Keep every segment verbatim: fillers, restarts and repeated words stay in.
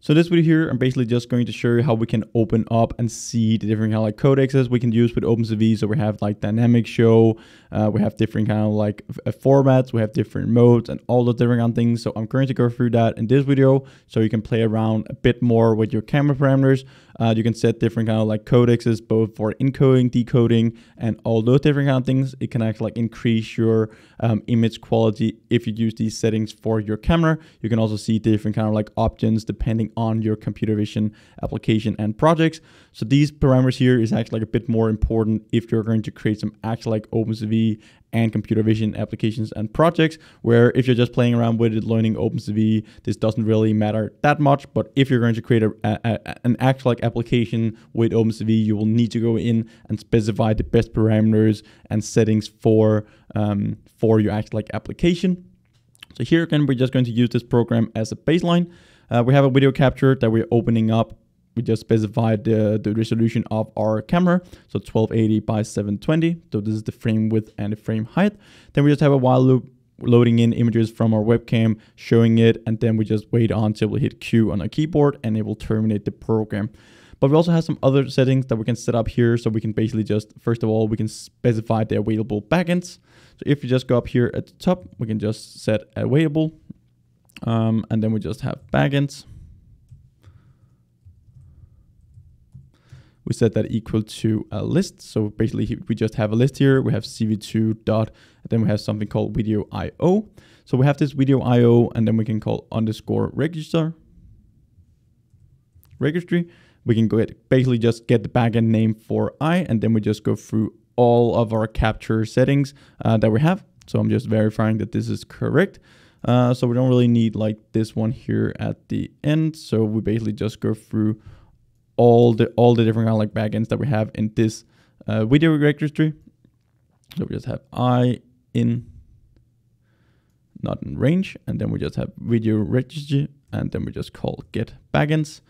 So this video here, I'm basically just going to show you how we can open up and see the different kind of like codexes we can use with OpenCV. So we have like dynamic show, uh, we have different kind of like uh, formats, we have different modes and all the different kind of things. So I'm going to go through that in this video so you can play around a bit more with your camera parameters. Uh, you can set different kind of like codexes both for encoding, decoding, and all those different kind of things. It can actually like increase your um, image quality if you use these settings for your camera. You can also see different kind of like options depending on your computer vision application and projects. So these parameters here is actually like a bit more important if you're going to create some actual like OpenCV and computer vision applications and projects, where if you're just playing around with it, learning OpenCV, this doesn't really matter that much. But if you're going to create a, a, a, an actual like application with OpenCV, you will need to go in and specify the best parameters and settings for, um, for your actual like application. So here again, we're just going to use this program as a baseline. Uh, we have a video capture that we're opening up. We just specified the, the resolution of our camera, so twelve eighty by seven twenty. So this is the frame width and the frame height. Then we just have a while loop loading in images from our webcam, showing it, and then we just wait until we hit Q on our keyboard and it will terminate the program. But we also have some other settings that we can set up here. So we can basically just, first of all, we can specify the available backends. So if you just go up here at the top, we can just set available. Um, and then we just have backends. We set that equal to a list. So basically we just have a list here. We have C V two dot, and then we have something called video I O. So we have this video I O, and then we can call underscore register, registry. We can go ahead, basically just get the backend name for I, and then we just go through all of our capture settings uh, that we have. So I'm just verifying that this is correct. Uh, so we don't really need like this one here at the end. So we basically just go through all the all the different kind of like backends that we have in this uh, video registry. So we just have I in, not in range, and then we just have video registry, and then we just call get backends.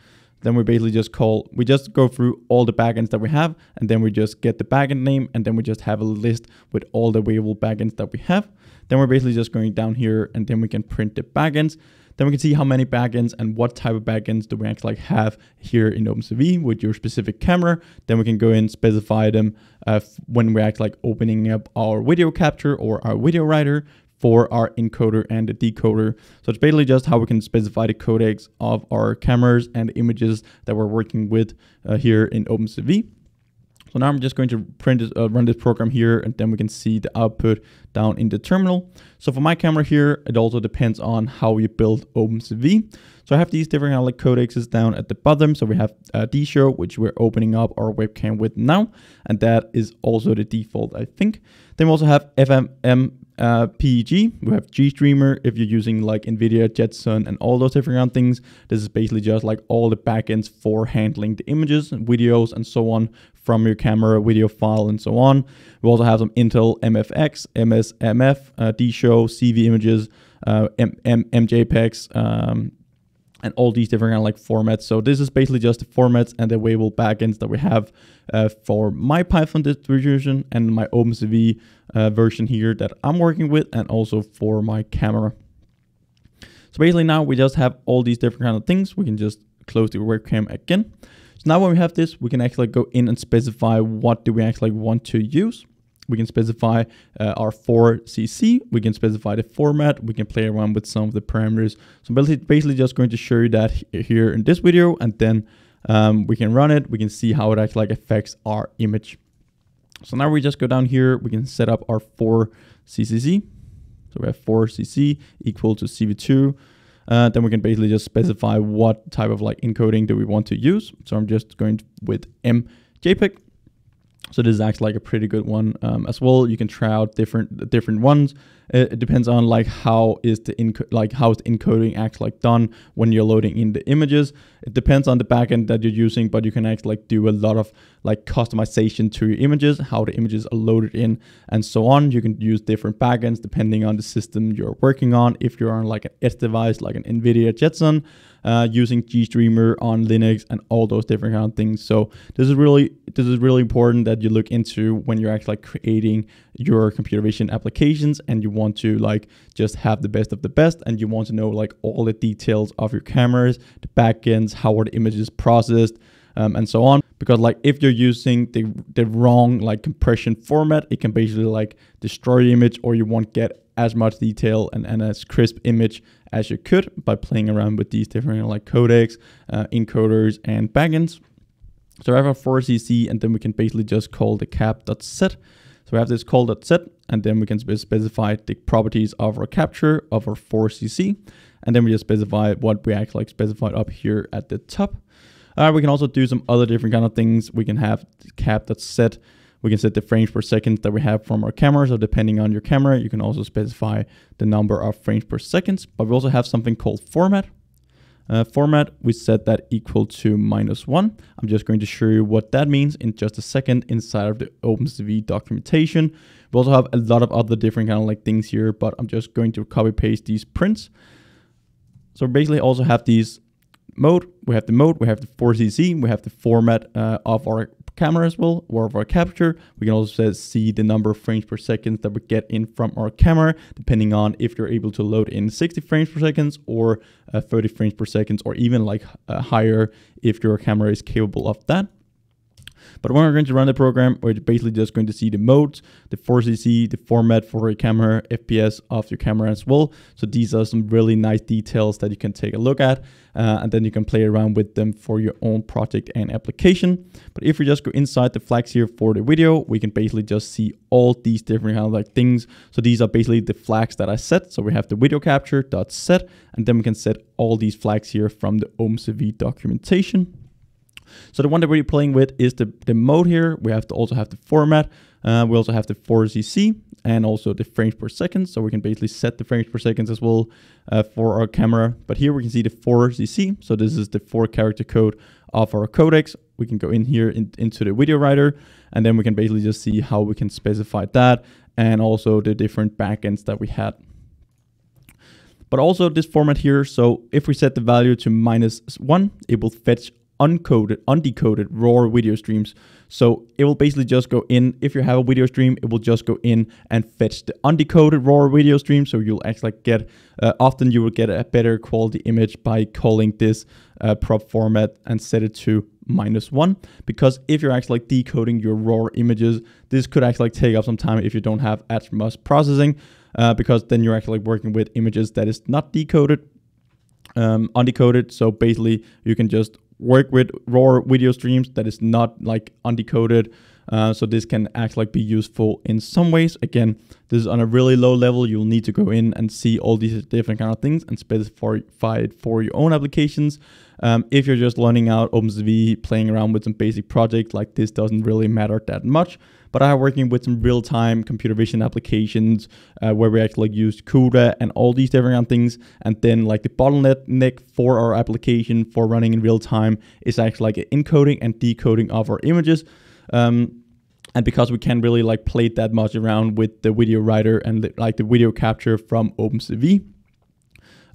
Then we basically just call, we just go through all the backends that we have, and then we just get the backend name, and then we just have a list with all the available backends that we have. Then we're basically just going down here, and then we can print the backends. Then we can see how many backends and what type of backends do we actually like have here in OpenCV with your specific camera. Then we can go in and specify them uh, when we're actually like opening up our video capture or our video writer for our encoder and the decoder. So it's basically just how we can specify the codecs of our cameras and images that we're working with uh, here in OpenCV. So now I'm just going to print this, uh, run this program here, and then we can see the output down in the terminal. So for my camera here, it also depends on how you build OpenCV. So I have these different kind of like codexes down at the bottom. So we have uh, DShow, which we're opening up our webcam with now, and that is also the default, I think. Then we also have F M M. Uh, P E G, we have GStreamer if you're using like NVIDIA, Jetson, and all those different kind of things. This is basically just like all the backends for handling the images, and videos, and so on from your camera, video file, and so on. We also have some Intel M F X, M S M F, uh, DShow, C V images, uh, M J pegs, um, and all these different kind of like formats. So this is basically just the formats and the available backends that we have uh, for my Python distribution and my OpenCV uh, version here that I'm working with, and also for my camera. So basically now we just have all these different kind of things. We can just close the webcam again. So now when we have this, we can actually go in and specify what do we actually want to use. We can specify uh, our four C C, we can specify the format, we can play around with some of the parameters. So basically just going to show you that here in this video, and then um, we can run it, we can see how it actually like affects our image. So now we just go down here, we can set up our four C C. So we have four C C equal to C V two. Uh, then we can basically just specify what type of like encoding do we want to use. So I'm just going with M J peg. So this is actually like a pretty good one um, as well. You can try out different different ones. It, it depends on like how is the like how is the encoding actually like done when you're loading in the images. It depends on the backend that you're using, but you can actually like do a lot of like customization to your images, how the images are loaded in, and so on. You can use different backends depending on the system you're working on. If you're on like an edge device, like an NVIDIA Jetson, uh, using GStreamer on Linux, and all those different kind of things. So this is really this is really important that you look into when you're actually like creating your computer vision applications, and you want want to like just have the best of the best, and you want to know like all the details of your cameras, the backends, how are the images processed, um, and so on. Because like if you're using the, the wrong like compression format, it can basically like destroy the image, or you won't get as much detail and, and as crisp image as you could by playing around with these different like codecs, uh, encoders and backends. So I have a four C C, and then we can basically just call the cap.set. So we have this call.set, and then we can specify the properties of our capture of our four C C, and then we just specify what we actually like specified up here at the top. Uh, we can also do some other different kind of things. We can have the cap.set. We can set the frames per second that we have from our camera. So depending on your camera, you can also specify the number of frames per second. But we also have something called format. Uh, format, we set that equal to minus one. I'm just going to show you what that means in just a second inside of the OpenCV documentation. We also have a lot of other different kind of like things here, but I'm just going to copy paste these prints. So we basically also have these mode. We have the mode, we have the four C C, we have the format uh, of our camera as well, or of our capture. We can also see the number of frames per second that we get in from our camera, depending on if you're able to load in sixty frames per second or uh, thirty frames per second, or even like uh, higher if your camera is capable of that. But when we're going to run the program, we're basically just going to see the modes, the four C C, the format for your camera, F P S of your camera as well. So these are some really nice details that you can take a look at, uh, and then you can play around with them for your own project and application. But if we just go inside the flags here for the video, we can basically just see all these different kind of like things. So these are basically the flags that I set. So we have the video capture dot set, and then we can set all these flags here from the OpenCV documentation. So the one that we're playing with is the, the mode here. We have to also have the format. Uh, we also have the four C C and also the frames per second. So we can basically set the frames per second as well uh, for our camera. But here we can see the four C C. So this is the four character code of our codecs. We can go in here in, into the video writer, and then we can basically just see how we can specify that and also the different backends that we had. But also this format here. So if we set the value to minus one, it will fetch uncoded, undecoded raw video streams. So it will basically just go in, if you have a video stream, it will just go in and fetch the undecoded raw video stream. So you'll actually get, uh, often you will get a better quality image by calling this uh, prop format and set it to minus one, because if you're actually like decoding your raw images, this could actually like take up some time if you don't have as much processing, uh, because then you're actually like working with images that is not decoded, um, undecoded. So basically you can just work with raw video streams that is not like undecoded. Uh, so this can actually like be useful in some ways. Again, this is on a really low level. You'll need to go in and see all these different kind of things and specify it for your own applications. Um, if you're just learning out OpenCV, playing around with some basic projects, like this doesn't really matter that much. But I'm working with some real-time computer vision applications uh, where we actually like, use CUDA and all these different kind of things. And then like the bottleneck for our application for running in real time is actually like encoding and decoding of our images. Um, and because we can't really like play that much around with the video writer and the, like the video capture from OpenCV.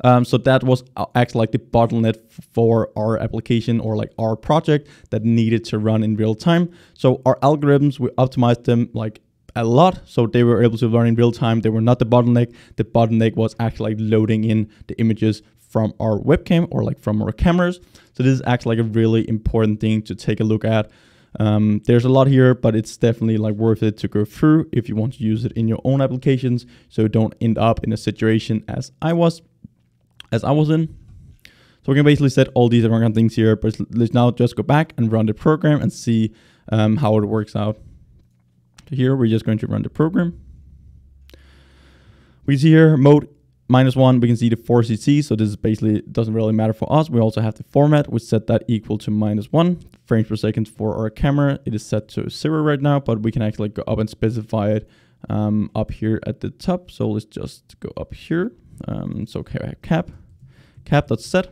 Um, so that was actually like the bottleneck for our application or like our project that needed to run in real time. So our algorithms, we optimized them like a lot. So they were able to learn in real time. They were not the bottleneck. The bottleneck was actually like loading in the images from our webcam or like from our cameras. So this is actually like a really important thing to take a look at. Um, there's a lot here, but it's definitely like worth it to go through if you want to use it in your own applications. So don't end up in a situation as I was, as I was in. So we can basically set all these different kind of things here, but let's now just go back and run the program and see um, how it works out. So here, we're just going to run the program. We see here mode minus one, we can see the four C C. So this is basically, doesn't really matter for us. We also have the format, we set that equal to minus one. Frames per second for our camera, it is set to zero right now, but we can actually go up and specify it um, up here at the top. So let's just go up here. Um, so cap, cap.set.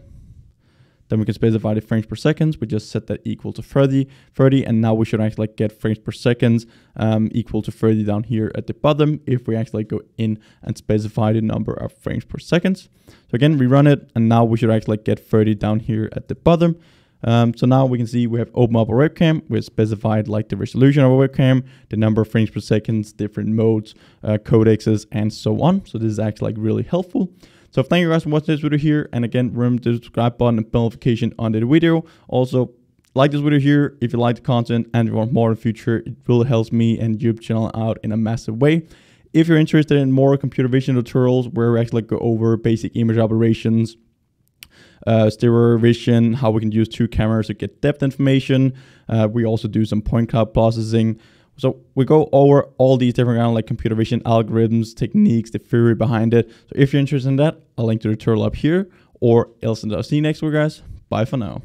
Then we can specify the frames per second. We just set that equal to thirty, thirty, and now we should actually like get frames per second um, equal to thirty down here at the bottom if we actually go in and specify the number of frames per second. So again, we run it, and now we should actually like get thirty down here at the bottom. Um, so now we can see we have opened up a webcam. We've specified like the resolution of a webcam, the number of frames per seconds, different modes, uh, codexes, and so on. So this is actually like really helpful. So thank you guys for watching this video here. And again, remember to subscribe button and bell notification under the video. Also, like this video here if you like the content and you want more in the future. It really helps me and YouTube channel out in a massive way. If you're interested in more computer vision tutorials where we actually go over basic image operations, uh, stereo vision, how we can use two cameras to get depth information. Uh, we also do some point cloud processing. So we go over all these different kind of like computer vision algorithms, techniques, the theory behind it. So if you're interested in that, I'll link to the tutorial up here, or else I'll see you next week, guys. Bye for now.